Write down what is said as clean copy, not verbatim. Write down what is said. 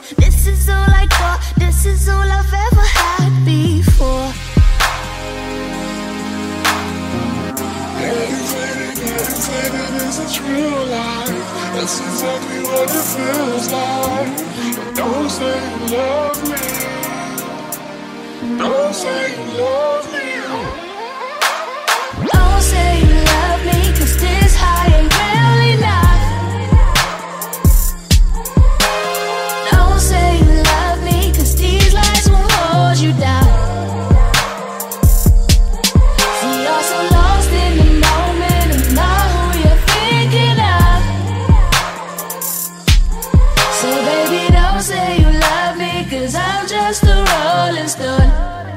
words. This is all I got, this is all I've ever had before. Everything is a true lie. That's exactly what it feels like. Don't say you love me. Don't say you love me. Don't say you love me, 'cause this high ain't really enough. Don't say you love me, 'cause these lies won't hold you down. See, you're so lost in the moment and not who you're thinking of. So baby, don't say you love me, 'cause I'm just a rolling stone.